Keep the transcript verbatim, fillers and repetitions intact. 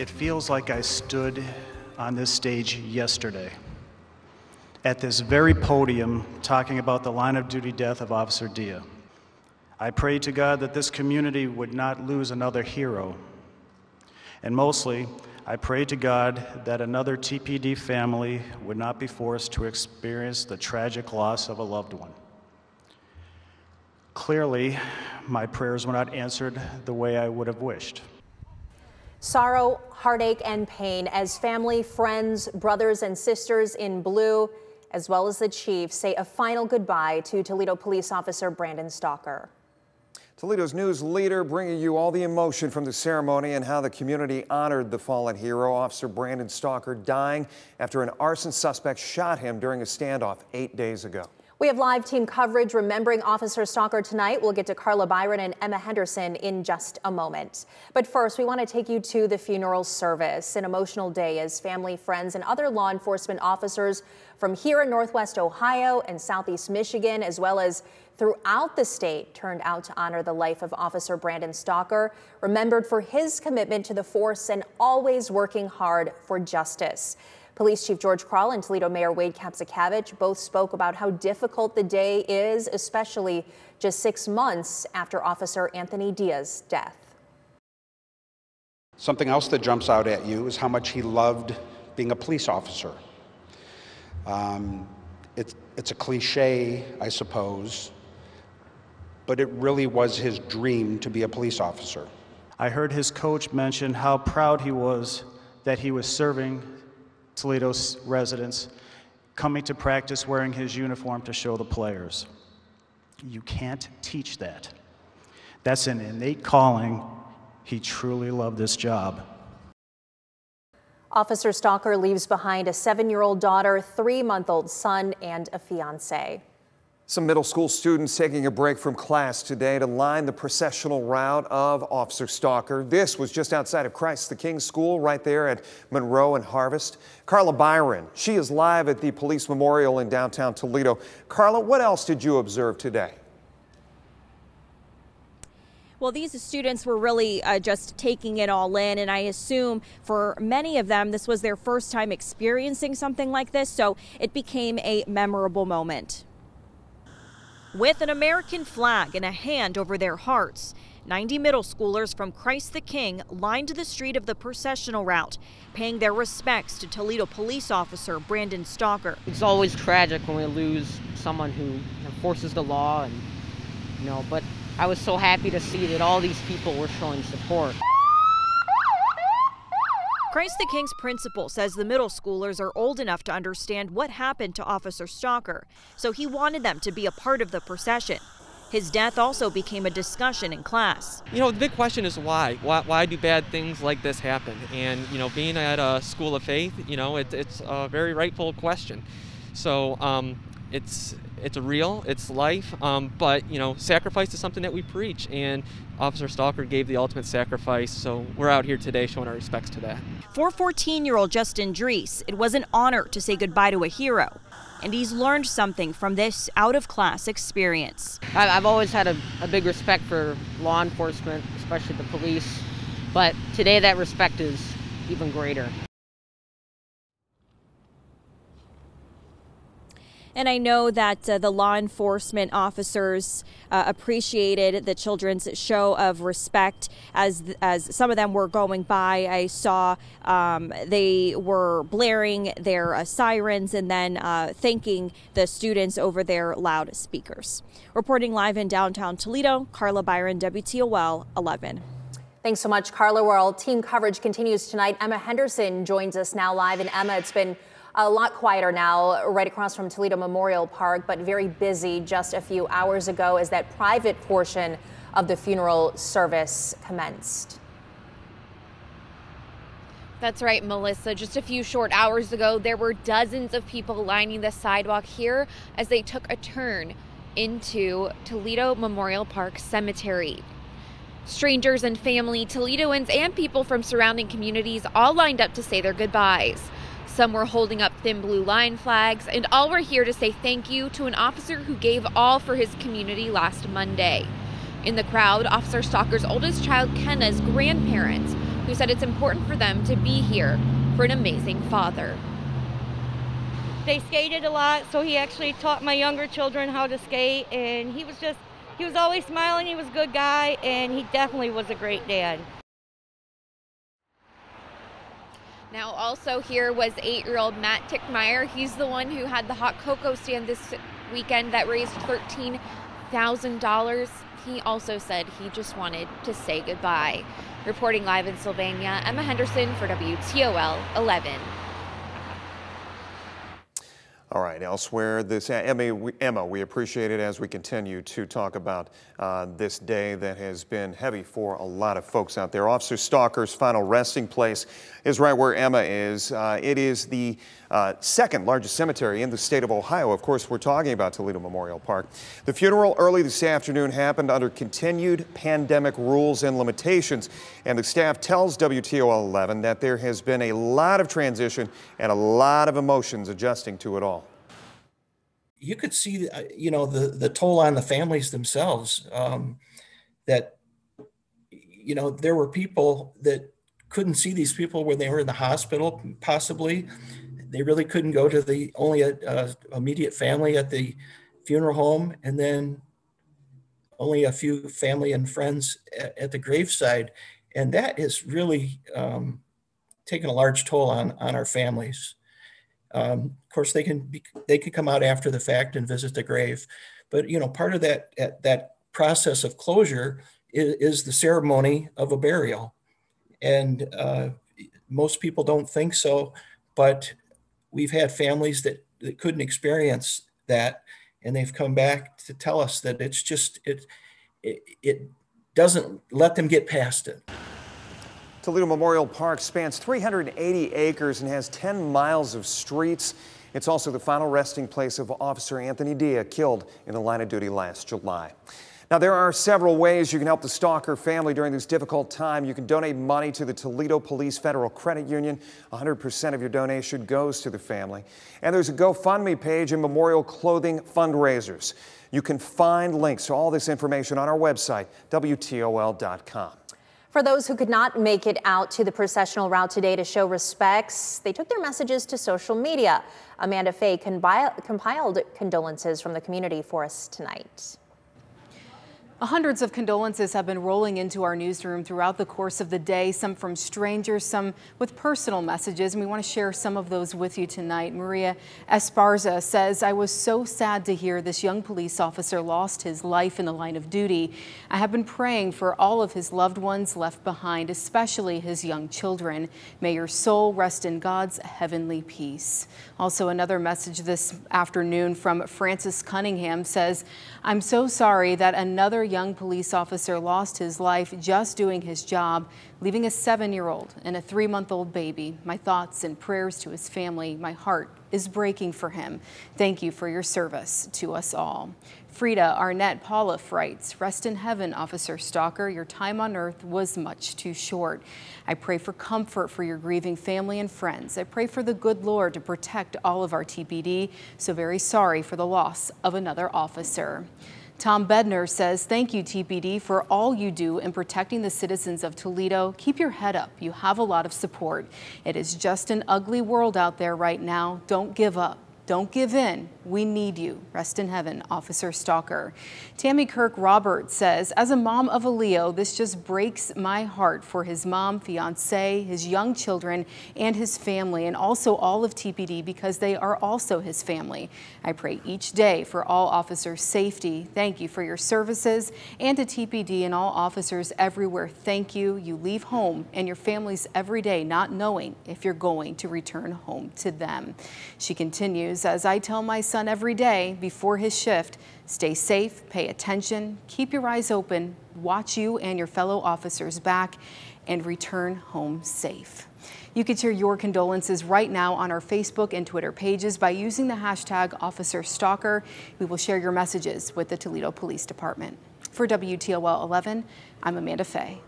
It feels like I stood on this stage yesterday at this very podium talking about the line of duty death of Officer Dia. I pray to God that this community would not lose another hero. And mostly, I pray to God that another T P D family would not be forced to experience the tragic loss of a loved one. Clearly, my prayers were not answered the way I would have wished. Sorrow, heartache, and pain as family, friends, brothers, and sisters in blue, as well as the chief, say a final goodbye to Toledo Police Officer Brandon Stalker. Toledo's news leader bringing you all the emotion from the ceremony and how the community honored the fallen hero. Officer Brandon Stalker dying after an arson suspect shot him during a standoff eight days ago. We have live team coverage remembering Officer Stalker tonight. We'll get to Carla Byron and Emma Henderson in just a moment. But first, we want to take you to the funeral service, an emotional day as family, friends, and other law enforcement officers from here in Northwest Ohio and Southeast Michigan, as well as throughout the state, turned out to honor the life of Officer Brandon Stalker, remembered for his commitment to the force and always working hard for justice. Police Chief George Krall and Toledo Mayor Wade Kapsikavich both spoke about how difficult the day is, especially just six months after Officer Anthony Diaz's death. Something else that jumps out at you is how much he loved being a police officer. Um, it's, it's a cliche, I suppose, but it really was his dream to be a police officer. I heard his coach mention how proud he was that he was serving Toledo's residents, coming to practice wearing his uniform to show the players. You can't teach that. That's an innate calling. He truly loved this job. Officer Stalker leaves behind a seven-year-old daughter, three-month-old son, and a fiancé. Some middle school students taking a break from class today to line the processional route of Officer Stalker. This was just outside of Christ the King School, right there at Monroe and Harvest. Carla Byron, she is live at the Police Memorial in downtown Toledo. Carla, what else did you observe today? Well, these students were really uh, just taking it all in, and I assume for many of them, this was their first time experiencing something like this, so it became a memorable moment. With an American flag and a hand over their hearts, ninety middle schoolers from Christ the King lined the street of the processional route, paying their respects to Toledo police officer Brandon Stalker. It's always tragic when we lose someone who enforces the law, and you know, but I was so happy to see that all these people were showing support. Christ the King's principal says the middle schoolers are old enough to understand what happened to Officer Stalker, so he wanted them to be a part of the procession. His death also became a discussion in class. You know, the big question is why? Why, why do bad things like this happen? And, you know, being at a school of faith, you know, it, it's a very rightful question. So um, it's, it's real, it's life, um, but, you know, sacrifice is something that we preach, and Officer Stalker gave the ultimate sacrifice, so we're out here today showing our respects to that. For fourteen-year-old Justin Drees, it was an honor to say goodbye to a hero, and he's learned something from this out-of-class experience. I've always had a, a big respect for law enforcement, especially the police, but today that respect is even greater. And I know that uh, the law enforcement officers uh, appreciated the children's show of respect as as some of them were going by. I saw um, they were blaring their uh, sirens and then uh, thanking the students over their loudspeakers. Reporting live in downtown Toledo, Carla Byron, W T O L eleven. Thanks so much, Carla. Where all team coverage continues tonight, Emma Henderson joins us now live. And Emma, it's been a lot quieter now, right across from Toledo Memorial Park, but very busy just a few hours ago as that private portion of the funeral service commenced. That's right, Melissa. Just a few short hours ago, there were dozens of people lining the sidewalk here as they took a turn into Toledo Memorial Park Cemetery. Strangers and family, Toledoans and people from surrounding communities all lined up to say their goodbyes. Some were holding up thin blue line flags, and all were here to say thank you to an officer who gave all for his community last Monday. In the crowd, Officer Stalker's oldest child, Kenna's grandparents, who said it's important for them to be here for an amazing father. They skated a lot, so he actually taught my younger children how to skate, and he was just, he was always smiling, he was a good guy, and he definitely was a great dad. Now also here was eight-year-old Matt Tichmyer. He's the one who had the hot cocoa stand this weekend that raised thirteen thousand dollars. He also said he just wanted to say goodbye. Reporting live in Sylvania, Emma Henderson for W T O L eleven. All right, elsewhere, this, Emma, we, Emma, we appreciate it as we continue to talk about uh, this day that has been heavy for a lot of folks out there. Officer Stalker's final resting place is right where Emma is. Uh, it is the uh, second largest cemetery in the state of Ohio. Of course, we're talking about Toledo Memorial Park. The funeral early this afternoon happened under continued pandemic rules and limitations, and the staff tells W T O L eleven that there has been a lot of transition and a lot of emotions adjusting to it all. You could see, you know, the, the toll on the families themselves, um, that, you know, there were people that couldn't see these people when they were in the hospital, possibly. They really couldn't go to the only a, a immediate family at the funeral home, and then only a few family and friends at, at the graveside. And that has really um, taken a large toll on, on our families. Um, of course, they can be, they can come out after the fact and visit the grave, but you know, part of that that process of closure is, is the ceremony of a burial, and uh, most people don't think so, but we've had families that, that couldn't experience that, and they've come back to tell us that it's just it it, it doesn't let them get past it. Toledo Memorial Park spans three hundred eighty acres and has ten miles of streets. It's also the final resting place of Officer Anthony Dia, killed in the line of duty last July. Now, there are several ways you can help the Stalker family during this difficult time. You can donate money to the Toledo Police Federal Credit Union. one hundred percent of your donation goes to the family. And there's a GoFundMe page and memorial clothing fundraisers. You can find links to all this information on our website, W T O L dot com. For those who could not make it out to the processional route today to show respects, they took their messages to social media. Amanda Faye compiled condolences from the community for us tonight. Hundreds of condolences have been rolling into our newsroom throughout the course of the day, some from strangers, some with personal messages, and we want to share some of those with you tonight. Maria Esparza says, I was so sad to hear this young police officer lost his life in the line of duty. I have been praying for all of his loved ones left behind, especially his young children. May your soul rest in God's heavenly peace. Also, another message this afternoon from Francis Cunningham says, I'm so sorry that another young police officer lost his life just doing his job, leaving a seven-year-old and a three-month-old baby. My thoughts and prayers to his family. My heart is breaking for him. Thank you for your service to us all. Frida Arnett Paula writes, rest in heaven, Officer Stalker. Your time on earth was much too short. I pray for comfort for your grieving family and friends. I pray for the good Lord to protect all of our T P D. So very sorry for the loss of another officer. Tom Bedner says, thank you, T P D, for all you do in protecting the citizens of Toledo. Keep your head up. You have a lot of support. It is just an ugly world out there right now. Don't give up. Don't give in. We need you. Rest in heaven, Officer Stalker. Tammy Kirk Roberts says, as a mom of a Leo, this just breaks my heart for his mom, fiance, his young children, and his family, and also all of T P D, because they are also his family. I pray each day for all officers' safety. Thank you for your services, and to T P D and all officers everywhere. Thank you. You leave home and your families every day not knowing if you're going to return home to them. She continues, as I tell my son every day before his shift, stay safe, pay attention, keep your eyes open, watch you and your fellow officers back, and return home safe. You can share your condolences right now on our Facebook and Twitter pages by using the hashtag Officer Stalker. We will share your messages with the Toledo Police Department. For W T O L eleven, I'm Amanda Faye.